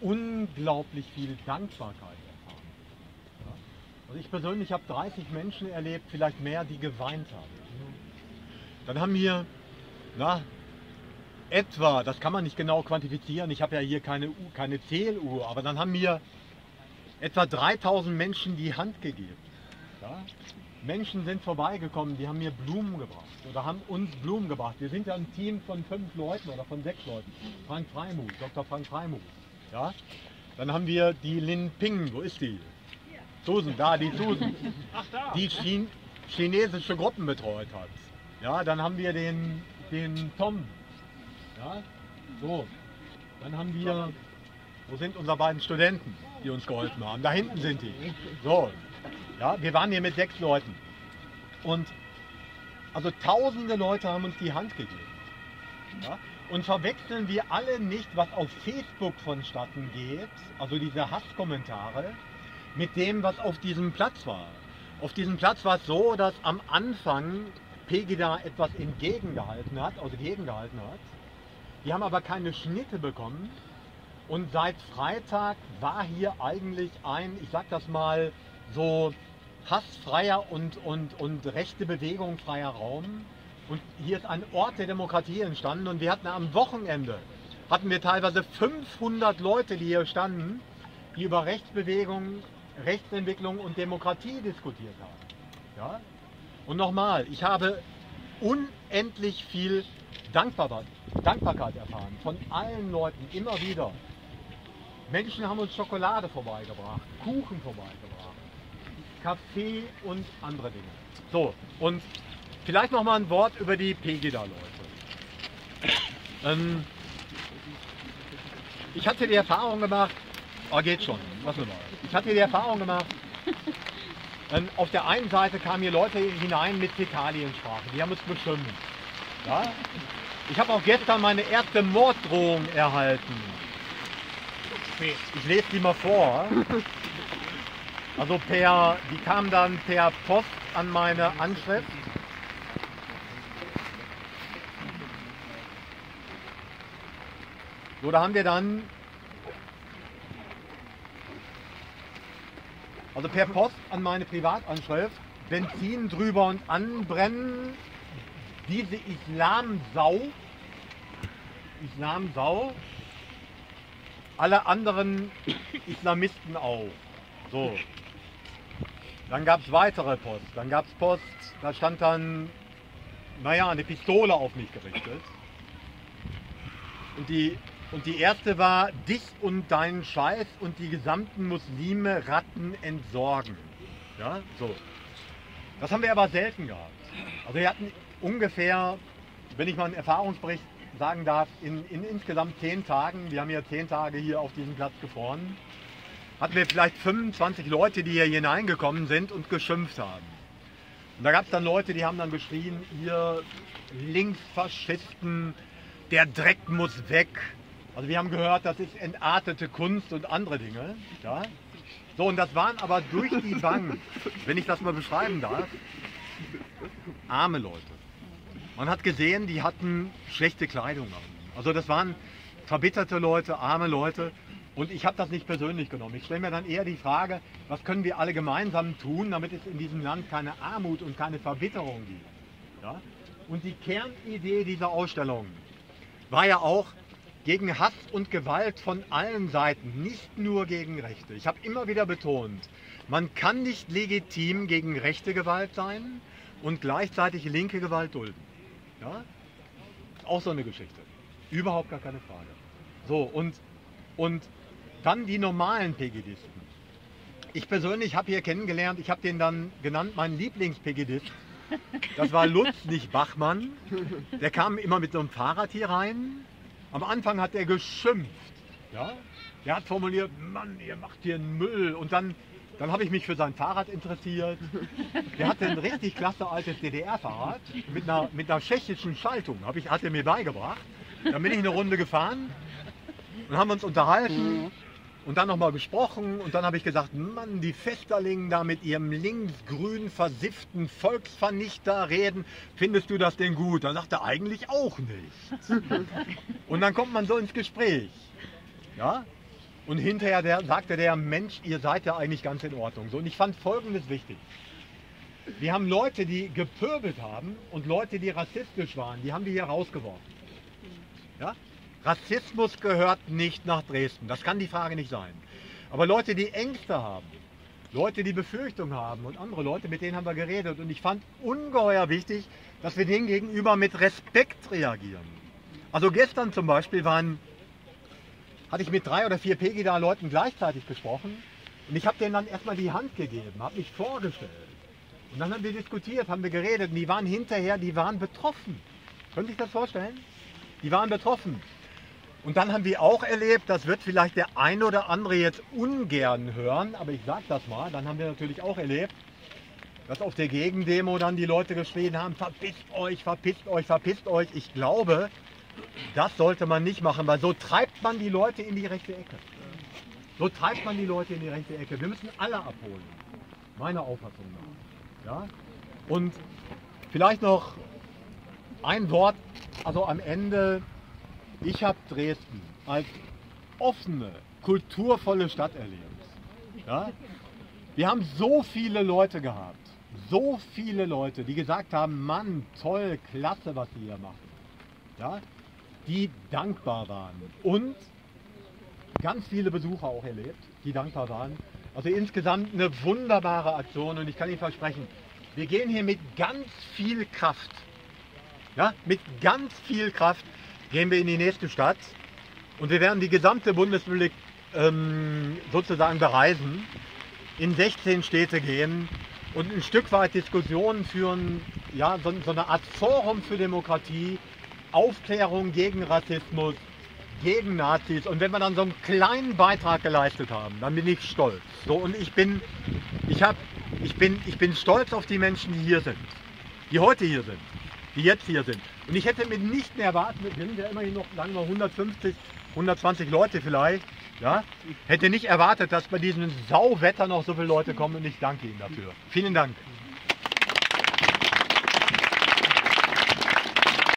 unglaublich viel Dankbarkeit erfahren. Ja? Also ich persönlich habe 30 Menschen erlebt, vielleicht mehr, die geweint haben. Dann haben wir, na, etwa, das kann man nicht genau quantifizieren, ich habe ja hier keine Zähluhr, aber dann haben wir etwa 3000 Menschen die Hand gegeben. Ja? Menschen sind vorbeigekommen, die haben mir Blumen gebracht oder haben uns Blumen gebracht. Wir sind ja ein Team von 5 Leuten oder von 6 Leuten. Frank Freimuth, Dr. Frank Freimuth. Ja? Dann haben wir die Lin Ping, wo ist die? Susan, da, die Susan. Ach, da. Die chinesische Gruppen betreut hat. Ja, dann haben wir den Tom. Ja? So, dann haben wir, wo sind unsere beiden Studenten, die uns geholfen haben? Da hinten sind die. So. Ja, wir waren hier mit 6 Leuten und also tausende Leute haben uns die Hand gegeben. Ja? Und verwechseln wir alle nicht, was auf Facebook vonstatten geht, also diese Hasskommentare, mit dem, was auf diesem Platz war. Auf diesem Platz war es so, dass am Anfang Pegida etwas entgegengehalten hat. Die haben aber keine Schnitte bekommen und seit Freitag war hier eigentlich ein, ich sag das mal, so hassfreier und rechte Bewegung freier Raum. Und hier ist ein Ort der Demokratie entstanden und wir hatten am Wochenende, hatten wir teilweise 500 Leute, die hier standen, die über Rechtsbewegung, Rechtsentwicklung und Demokratie diskutiert haben. Ja? Und nochmal, ich habe unendlich viel Dankbarkeit erfahren, von allen Leuten, immer wieder. Menschen haben uns Schokolade vorbeigebracht, Kuchen vorbeigebracht, Kaffee und andere Dinge. So, und vielleicht noch mal ein Wort über die Pegida-Leute. Ich hatte die Erfahrung gemacht, oh, geht schon, lassen wir mal. Ich hatte die Erfahrung gemacht, auf der einen Seite kamen hier Leute hinein mit Fäkaliensprache, die haben uns beschimpft. Ja? Ich habe auch gestern meine erste Morddrohung erhalten. Ich lese die mal vor. Also die kam dann per Post an meine Anschrift. So, da haben wir dann, also per Post an meine Privatanschrift, Benzin drüber und anbrennen, diese Islamsau, alle anderen Islamisten auch. So. Dann gab es weitere Post. Dann gab es Post, da stand dann, naja, eine Pistole auf mich gerichtet. Und die erste war, dich und deinen Scheiß und die gesamten Muslime Ratten entsorgen. Ja, so. Das haben wir aber selten gehabt. Also wir hatten ungefähr, wenn ich mal einen Erfahrungsbericht sagen darf, in insgesamt 10 Tagen, wir haben ja 10 Tage hier auf diesem Platz gefroren, hatten wir vielleicht 25 Leute, die hier hineingekommen sind und geschimpft haben. Und da gab es dann Leute, die haben dann geschrien, ihr Linksfaschisten, der Dreck muss weg. Also wir haben gehört, das ist entartete Kunst und andere Dinge. Ja? So, und das waren aber durch die Bank, wenn ich das mal beschreiben darf, arme Leute. Man hat gesehen, die hatten schlechte Kleidung an. Also das waren verbitterte Leute, arme Leute. Und ich habe das nicht persönlich genommen. Ich stelle mir dann eher die Frage, was können wir alle gemeinsam tun, damit es in diesem Land keine Armut und keine Verbitterung gibt. Ja? Und die Kernidee dieser Ausstellung war ja auch gegen Hass und Gewalt von allen Seiten, nicht nur gegen Rechte. Ich habe immer wieder betont, man kann nicht legitim gegen rechte Gewalt sein und gleichzeitig linke Gewalt dulden. Ja? Ist auch so eine Geschichte. Überhaupt gar keine Frage. So, und dann die normalen Pegidisten. Ich persönlich habe hier kennengelernt, ich habe den dann genannt, mein Lieblingspegidist. Das war Lutz, nicht Bachmann. Der kam immer mit so einem Fahrrad hier rein. Am Anfang hat er geschimpft. Ja? Der hat formuliert, Mann, ihr macht hier einen Müll. Und dann habe ich mich für sein Fahrrad interessiert. Der hatte ein richtig klasse altes DDR-Fahrrad mit einer tschechischen Schaltung. Hat er mir beigebracht. Dann bin ich eine Runde gefahren. Und haben uns unterhalten und dann nochmal gesprochen und dann habe ich gesagt, Mann, die Festerlingen da mit ihrem linksgrün versifften Volksvernichter reden, findest du das denn gut? Dann sagt er, eigentlich auch nicht. Und dann kommt man so ins Gespräch. Ja? Und hinterher sagte der Mensch, ihr seid ja eigentlich ganz in Ordnung. So, und ich fand Folgendes wichtig. Wir haben Leute, die gepöbelt haben und Leute, die rassistisch waren, die haben die hier rausgeworfen. Ja? Rassismus gehört nicht nach Dresden. Das kann die Frage nicht sein. Aber Leute, die Ängste haben, Leute, die Befürchtungen haben und andere Leute, mit denen haben wir geredet. Und ich fand ungeheuer wichtig, dass wir denen gegenüber mit Respekt reagieren. Also gestern zum Beispiel hatte ich mit 3 oder 4 Pegida-Leuten gleichzeitig gesprochen und ich habe denen dann erstmal die Hand gegeben, habe mich vorgestellt. Und dann haben wir diskutiert, haben wir geredet und die waren hinterher, die waren betroffen. Können Sie sich das vorstellen? Die waren betroffen. Und dann haben wir auch erlebt, das wird vielleicht der ein oder andere jetzt ungern hören, aber ich sage das mal, dann haben wir natürlich auch erlebt, dass auf der Gegendemo dann die Leute geschrien haben, verpisst euch, verpisst euch, verpisst euch. Ich glaube, das sollte man nicht machen, weil so treibt man die Leute in die rechte Ecke. So treibt man die Leute in die rechte Ecke. Wir müssen alle abholen, meiner Auffassung nach. Ja? Und vielleicht noch ein Wort, also am Ende. Ich habe Dresden als offene, kulturvolle Stadt erlebt. Ja? Wir haben so viele Leute gehabt, so viele Leute, die gesagt haben, Mann, toll, klasse, was Sie hier machen. Ja? Die dankbar waren und ganz viele Besucher auch erlebt, die dankbar waren. Also insgesamt eine wunderbare Aktion und ich kann Ihnen versprechen, wir gehen hier mit ganz viel Kraft, ja? Mit ganz viel Kraft gehen wir in die nächste Stadt und wir werden die gesamte Bundesrepublik sozusagen bereisen, in 16 Städte gehen und ein Stück weit Diskussionen führen, ja, so eine Art Forum für Demokratie, Aufklärung gegen Rassismus, gegen Nazis. Und wenn wir dann so einen kleinen Beitrag geleistet haben, dann bin ich stolz. So, und ich bin stolz auf die Menschen, die hier sind, die heute hier sind, die jetzt hier sind. Und ich hätte mir nicht mehr erwartet, wir sind ja immerhin noch, sagen wir, 150, 120 Leute vielleicht, ja? Hätte nicht erwartet, dass bei diesem Sauwetter noch so viele Leute kommen und ich danke Ihnen dafür. Vielen Dank.